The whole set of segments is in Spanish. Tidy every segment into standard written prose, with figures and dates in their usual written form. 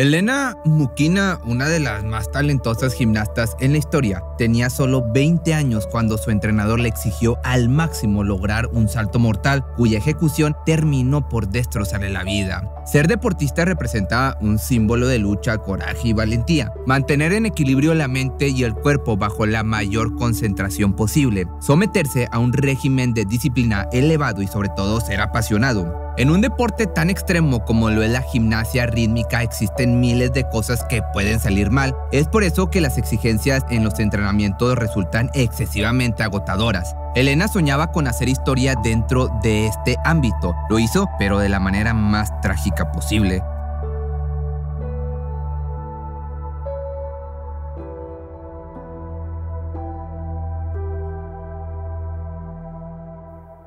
Elena Mukhina, una de las más talentosas gimnastas en la historia, tenía solo 20 años cuando su entrenador le exigió al máximo lograr un salto mortal, cuya ejecución terminó por destrozarle la vida. Ser deportista representaba un símbolo de lucha, coraje y valentía, mantener en equilibrio la mente y el cuerpo bajo la mayor concentración posible, someterse a un régimen de disciplina elevado y sobre todo ser apasionado. En un deporte tan extremo como lo es la gimnasia rítmica existen miles de cosas que pueden salir mal. Es por eso que las exigencias en los entrenamientos resultan excesivamente agotadoras. Elena soñaba con hacer historia dentro de este ámbito. Lo hizo, pero de la manera más trágica posible.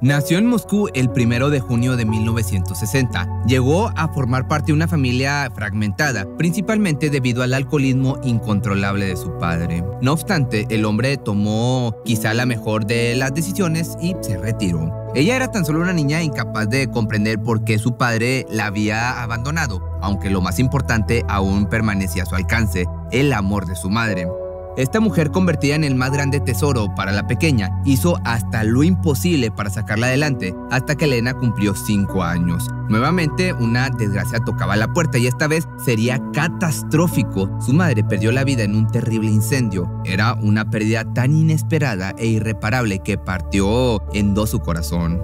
Nació en Moscú el 1 de junio de 1960. Llegó a formar parte de una familia fragmentada, principalmente debido al alcoholismo incontrolable de su padre. No obstante, el hombre tomó quizá la mejor de las decisiones y se retiró. Ella era tan solo una niña incapaz de comprender por qué su padre la había abandonado, aunque lo más importante aún permanecía a su alcance, el amor de su madre. Esta mujer, convertida en el más grande tesoro para la pequeña, hizo hasta lo imposible para sacarla adelante, hasta que Elena cumplió 5 años. Nuevamente, una desgracia tocaba la puerta y esta vez sería catastrófico. Su madre perdió la vida en un terrible incendio. Era una pérdida tan inesperada e irreparable que partió en dos su corazón.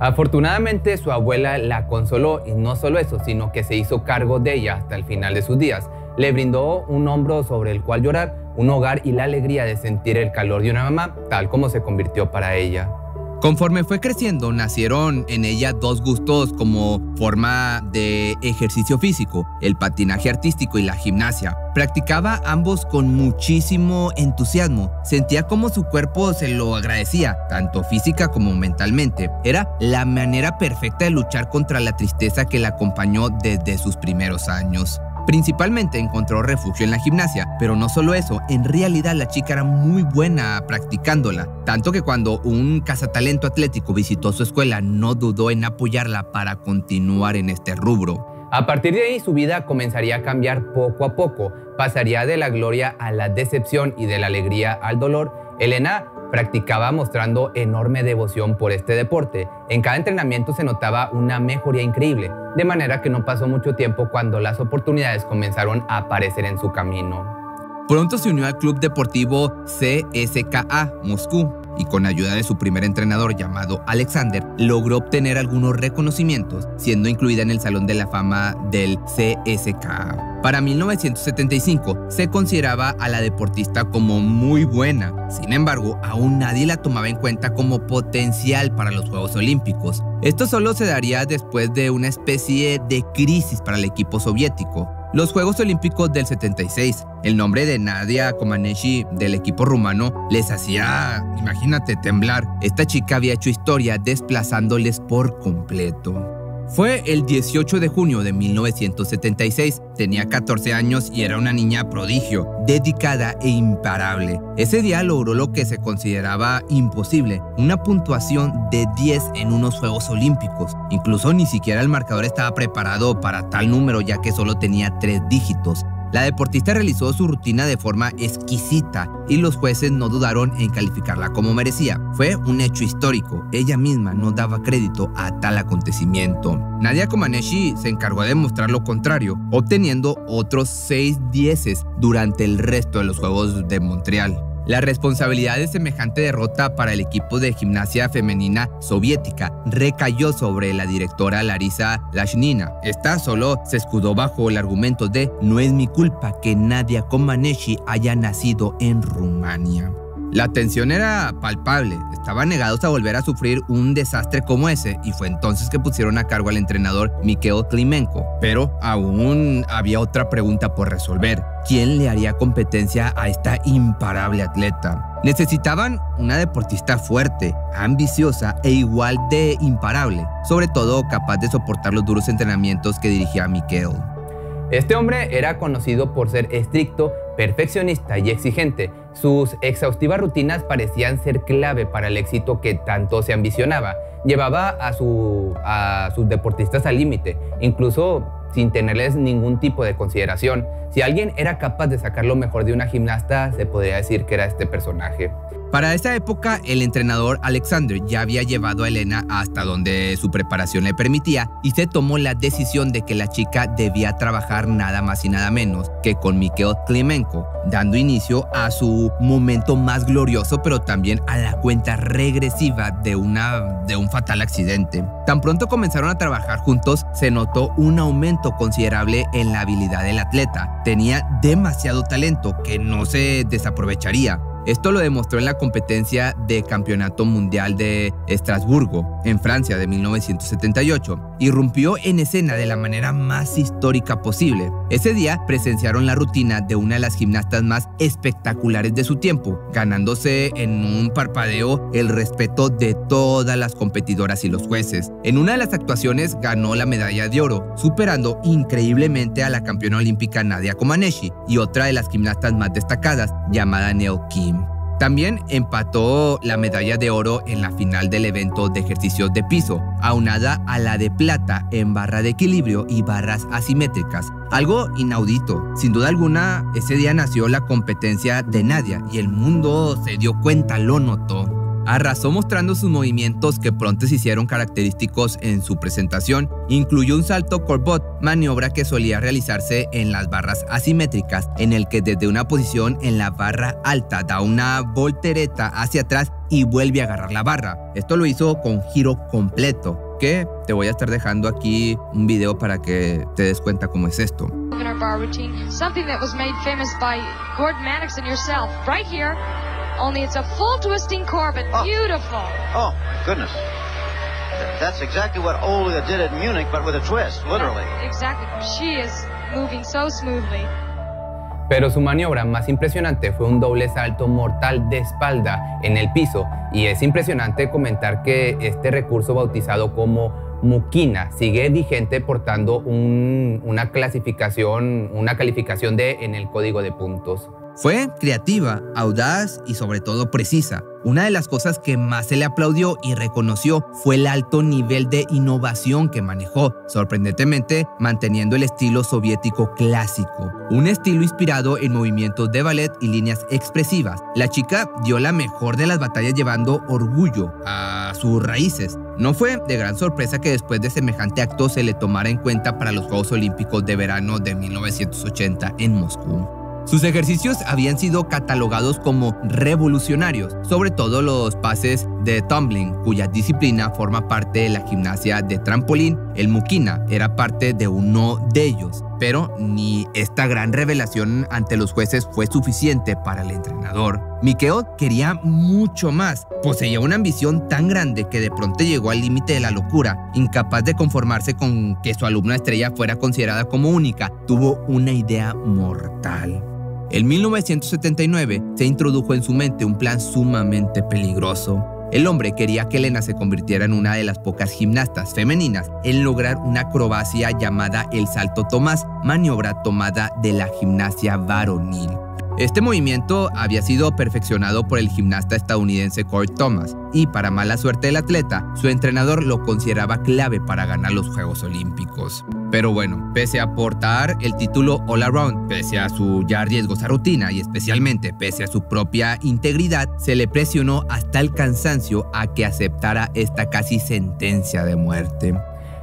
Afortunadamente, su abuela la consoló y no solo eso, sino que se hizo cargo de ella hasta el final de sus días. Le brindó un hombro sobre el cual llorar, un hogar y la alegría de sentir el calor de una mamá, tal como se convirtió para ella. Conforme fue creciendo, nacieron en ella dos gustos como forma de ejercicio físico, el patinaje artístico y la gimnasia. Practicaba ambos con muchísimo entusiasmo, sentía como su cuerpo se lo agradecía, tanto física como mentalmente. Era la manera perfecta de luchar contra la tristeza que la acompañó desde sus primeros años. Principalmente encontró refugio en la gimnasia, pero no solo eso, en realidad la chica era muy buena practicándola, tanto que cuando un cazatalento atlético visitó su escuela no dudó en apoyarla para continuar en este rubro. A partir de ahí su vida comenzaría a cambiar poco a poco, pasaría de la gloria a la decepción y de la alegría al dolor. Elena practicaba mostrando enorme devoción por este deporte. En cada entrenamiento se notaba una mejoría increíble, de manera que no pasó mucho tiempo cuando las oportunidades comenzaron a aparecer en su camino. Pronto se unió al club deportivo CSKA Moscú y con ayuda de su primer entrenador llamado Alexander logró obtener algunos reconocimientos, siendo incluida en el Salón de la Fama del CSKA. Para 1975 se consideraba a la deportista como muy buena, sin embargo, aún nadie la tomaba en cuenta como potencial para los Juegos Olímpicos. Esto solo se daría después de una especie de crisis para el equipo soviético. Los Juegos Olímpicos del 76, el nombre de Nadia Comaneci del equipo rumano les hacía, imagínate, temblar. Esta chica había hecho historia desplazándoles por completo. Fue el 18 de junio de 1976, tenía 14 años y era una niña prodigio, dedicada e imparable. Ese día logró lo que se consideraba imposible, una puntuación de 10 en unos Juegos Olímpicos. Incluso ni siquiera el marcador estaba preparado para tal número, ya que solo tenía 3 dígitos. La deportista realizó su rutina de forma exquisita y los jueces no dudaron en calificarla como merecía. Fue un hecho histórico, ella misma no daba crédito a tal acontecimiento. Nadia Comaneci se encargó de demostrar lo contrario, obteniendo otros 6 dieces durante el resto de los Juegos de Montreal. La responsabilidad de semejante derrota para el equipo de gimnasia femenina soviética recayó sobre la directora Larisa Lashnina. Esta solo se escudó bajo el argumento de «no es mi culpa que Nadia Comaneci haya nacido en Rumania». La tensión era palpable, estaban negados a volver a sufrir un desastre como ese y fue entonces que pusieron a cargo al entrenador Mikhail Klimenko. Pero aún había otra pregunta por resolver, ¿quién le haría competencia a esta imparable atleta? Necesitaban una deportista fuerte, ambiciosa e igual de imparable, sobre todo capaz de soportar los duros entrenamientos que dirigía Mikhail. Este hombre era conocido por ser estricto, perfeccionista y exigente. Sus exhaustivas rutinas parecían ser clave para el éxito que tanto se ambicionaba. Llevaba a sus deportistas al límite, incluso sin tenerles ningún tipo de consideración. Si alguien era capaz de sacar lo mejor de una gimnasta, se podría decir que era este personaje. Para esa época, el entrenador Alexander ya había llevado a Elena hasta donde su preparación le permitía y se tomó la decisión de que la chica debía trabajar nada más y nada menos que con Mikhail Klimenko, dando inicio a su momento más glorioso, pero también a la cuenta regresiva de un fatal accidente. Tan pronto comenzaron a trabajar juntos, se notó un aumento considerable en la habilidad del atleta. Tenía demasiado talento que no se desaprovecharía. Esto lo demostró en la competencia de Campeonato Mundial de Estrasburgo, en Francia, de 1978. Irrumpió en escena de la manera más histórica posible. Ese día presenciaron la rutina de una de las gimnastas más espectaculares de su tiempo, ganándose en un parpadeo el respeto de todas las competidoras y los jueces. En una de las actuaciones ganó la medalla de oro, superando increíblemente a la campeona olímpica Nadia Comaneci y otra de las gimnastas más destacadas, llamada Neo Kim. También empató la medalla de oro en la final del evento de ejercicios de piso, aunada a la de plata en barra de equilibrio y barras asimétricas. Algo inaudito. Sin duda alguna, ese día nació la competencia de Nadia y el mundo se dio cuenta, lo notó. Arrasó mostrando sus movimientos que pronto se hicieron característicos en su presentación. Incluyó un salto corbett, maniobra que solía realizarse en las barras asimétricas, en el que desde una posición en la barra alta da una voltereta hacia atrás y vuelve a agarrar la barra. Esto lo hizo con giro completo, que te voy a estar dejando aquí un video para que te des cuenta cómo es esto. Only it's a full twisting Corbett. Oh. Beautiful. Oh, my goodness. That's exactly what Olga did at Munich, but with a twist, literally. Exactly. She is moving so smoothly. Pero su maniobra más impresionante fue un doble salto mortal de espalda en el piso. Y es impresionante comentar que este recurso bautizado como Mukhina sigue vigente portando una calificación D en el código de puntos. Fue creativa, audaz y sobre todo precisa. Una de las cosas que más se le aplaudió y reconoció fue el alto nivel de innovación que manejó, sorprendentemente manteniendo el estilo soviético clásico, un estilo inspirado en movimientos de ballet y líneas expresivas. La chica dio la mejor de las batallas llevando orgullo a sus raíces. No fue de gran sorpresa que después de semejante acto se le tomara en cuenta para los Juegos Olímpicos de Verano de 1980 en Moscú. Sus ejercicios habían sido catalogados como revolucionarios, sobre todo los pases de tumbling, cuya disciplina forma parte de la gimnasia de trampolín. El Mukhina era parte de uno de ellos, pero ni esta gran revelación ante los jueces fue suficiente para el entrenador. Mikhail quería mucho más, poseía una ambición tan grande que de pronto llegó al límite de la locura. Incapaz de conformarse con que su alumna estrella fuera considerada como única, tuvo una idea mortal. En 1979 se introdujo en su mente un plan sumamente peligroso. El hombre quería que Elena se convirtiera en una de las pocas gimnastas femeninas en lograr una acrobacia llamada el salto Thomas, maniobra tomada de la gimnasia varonil. Este movimiento había sido perfeccionado por el gimnasta estadounidense Kurt Thomas y, para mala suerte del atleta, su entrenador lo consideraba clave para ganar los Juegos Olímpicos. Pero bueno, pese a portar el título All Around, pese a su ya riesgosa rutina y especialmente pese a su propia integridad, se le presionó hasta el cansancio a que aceptara esta casi sentencia de muerte.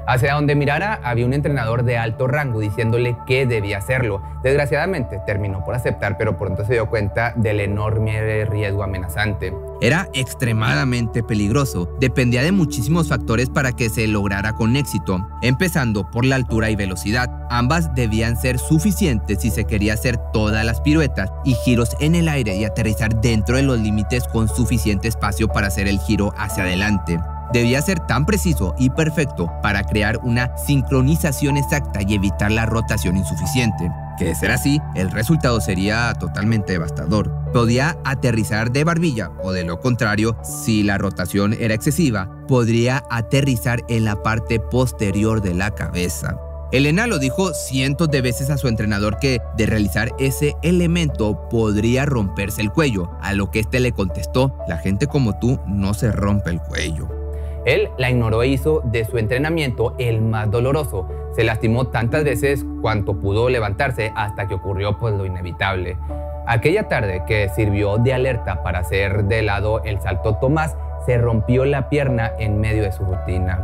Hacia donde mirara había un entrenador de alto rango diciéndole que debía hacerlo. Desgraciadamente terminó por aceptar, pero pronto se dio cuenta del enorme riesgo amenazante. Era extremadamente peligroso, dependía de muchísimos factores para que se lograra con éxito, empezando por la altura y velocidad. Ambas debían ser suficientes si se quería hacer todas las piruetas y giros en el aire y aterrizar dentro de los límites con suficiente espacio para hacer el giro hacia adelante. Debía ser tan preciso y perfecto para crear una sincronización exacta y evitar la rotación insuficiente. Que de ser así, el resultado sería totalmente devastador. Podía aterrizar de barbilla o, de lo contrario, si la rotación era excesiva, podría aterrizar en la parte posterior de la cabeza. Elena lo dijo cientos de veces a su entrenador que de realizar ese elemento podría romperse el cuello, a lo que este le contestó: la gente como tú no se rompe el cuello. Él la ignoró e hizo de su entrenamiento el más doloroso. Se lastimó tantas veces cuanto pudo levantarse hasta que ocurrió pues lo inevitable. Aquella tarde que sirvió de alerta para hacer de lado el salto, Tomás se rompió la pierna en medio de su rutina.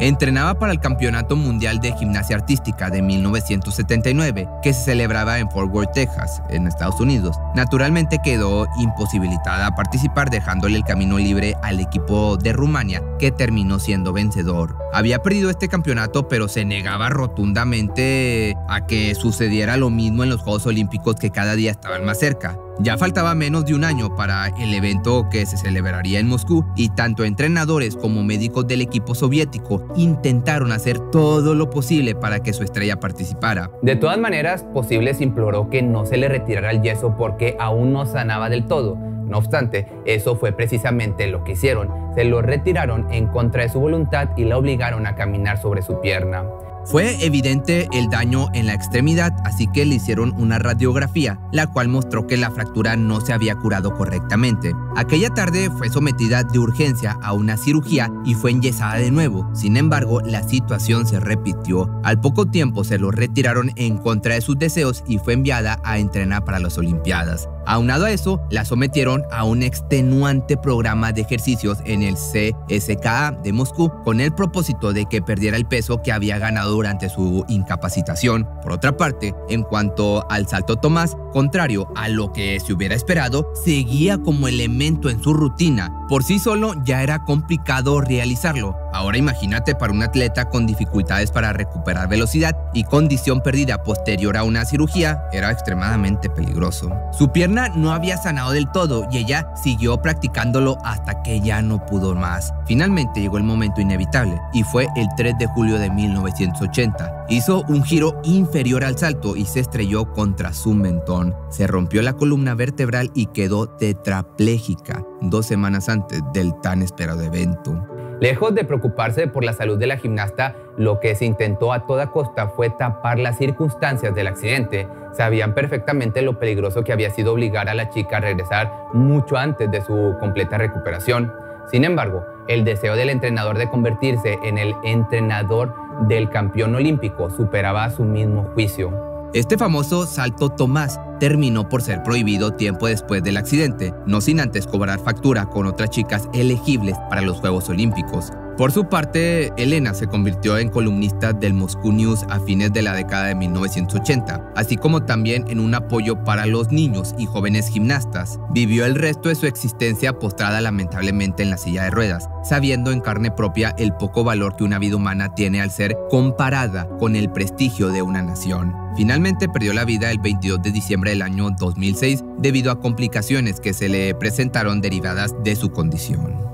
Entrenaba para el Campeonato Mundial de Gimnasia Artística de 1979, que se celebraba en Fort Worth, Texas, en Estados Unidos. Naturalmente quedó imposibilitada a participar, dejándole el camino libre al equipo de Rumania, que terminó siendo vencedor. Había perdido este campeonato, pero se negaba rotundamente a que sucediera lo mismo en los Juegos Olímpicos, que cada día estaban más cerca. Ya faltaba menos de un año para el evento que se celebraría en Moscú, y tanto entrenadores como médicos del equipo soviético intentaron hacer todo lo posible para que su estrella participara. De todas maneras, Posibles imploró que no se le retirara el yeso porque aún no sanaba del todo. No obstante, eso fue precisamente lo que hicieron. Se lo retiraron en contra de su voluntad y la obligaron a caminar sobre su pierna. Fue evidente el daño en la extremidad, así que le hicieron una radiografía, la cual mostró que la fractura no se había curado correctamente. Aquella tarde fue sometida de urgencia a una cirugía y fue enyesada de nuevo. Sin embargo, la situación se repitió. Al poco tiempo se lo retiraron en contra de sus deseos y fue enviada a entrenar para las Olimpiadas. Aunado a eso, la sometieron a un extenuante programa de ejercicios en el CSKA de Moscú, con el propósito de que perdiera el peso que había ganado durante su incapacitación. Por otra parte, en cuanto al salto, Tomás, contrario a lo que se hubiera esperado, seguía como elemento en su rutina. Por sí solo ya era complicado realizarlo. Ahora imagínate para un atleta con dificultades para recuperar velocidad y condición perdida posterior a una cirugía, era extremadamente peligroso. Su pierna no había sanado del todo y ella siguió practicándolo hasta que ya no pudo más. Finalmente llegó el momento inevitable y fue el 3 de julio de 1980. Hizo un giro inferior al salto y se estrelló contra su mentón. Se rompió la columna vertebral y quedó tetrapléjica 2 semanas antes del tan esperado evento. Lejos de preocuparse por la salud de la gimnasta, lo que se intentó a toda costa fue tapar las circunstancias del accidente. Sabían perfectamente lo peligroso que había sido obligar a la chica a regresar mucho antes de su completa recuperación. Sin embargo, el deseo del entrenador de convertirse en el entrenador del campeón olímpico superaba su mismo juicio. Este famoso salto Tomás terminó por ser prohibido tiempo después del accidente, no sin antes cobrar factura con otras chicas elegibles para los Juegos Olímpicos. Por su parte, Elena se convirtió en columnista del Moscú News a fines de la década de 1980, así como también en un apoyo para los niños y jóvenes gimnastas. Vivió el resto de su existencia postrada lamentablemente en la silla de ruedas, sabiendo en carne propia el poco valor que una vida humana tiene al ser comparada con el prestigio de una nación. Finalmente perdió la vida el 22 de diciembre del año 2006 debido a complicaciones que se le presentaron derivadas de su condición.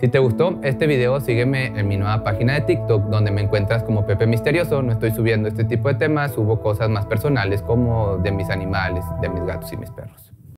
Si te gustó este video, sígueme en mi nueva página de TikTok, donde me encuentras como Pepe Misterioso. No estoy subiendo este tipo de temas, subo cosas más personales como de mis animales, de mis gatos y mis perros.